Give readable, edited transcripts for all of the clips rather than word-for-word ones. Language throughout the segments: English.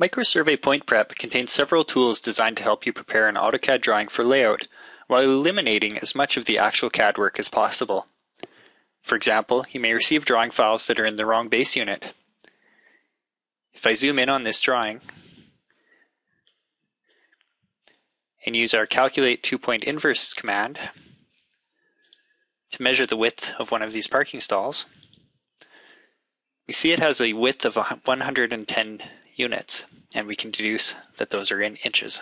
MicroSurvey Point Prep contains several tools designed to help you prepare an AutoCAD drawing for layout, while eliminating as much of the actual CAD work as possible. For example, you may receive drawing files that are in the wrong base unit. If I zoom in on this drawing and use our Calculate 2 Point Inverse command to measure the width of one of these parking stalls, we see it has a width of 110 units, and we can deduce that those are in inches.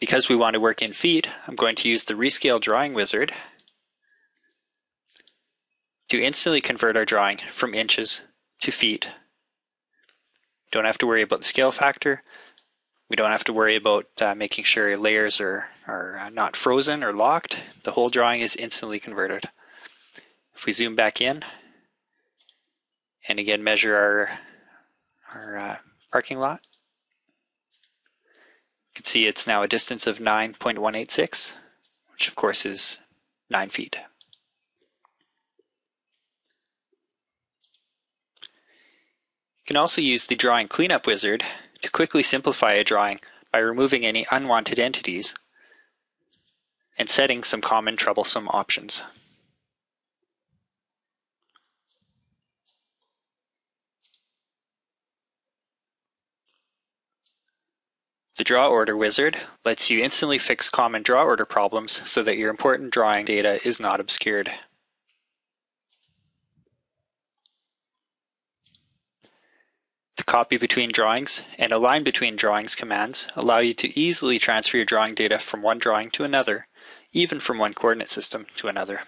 Because we want to work in feet, I'm going to use the Rescale Drawing Wizard to instantly convert our drawing from inches to feet. Don't have to worry about the scale factor. We don't have to worry about making sure layers are not frozen or locked. The whole drawing is instantly converted. If we zoom back in and again measure our parking lot, you can see it's now a distance of 9.186, which of course is 9 feet. You can also use the Drawing Cleanup Wizard to quickly simplify a drawing by removing any unwanted entities and setting some common troublesome options. The Draworder Wizard lets you instantly fix common draw order problems so that your important drawing data is not obscured. The Copy Between Drawings and Align Between Drawings commands allow you to easily transfer your drawing data from one drawing to another, even from one coordinate system to another.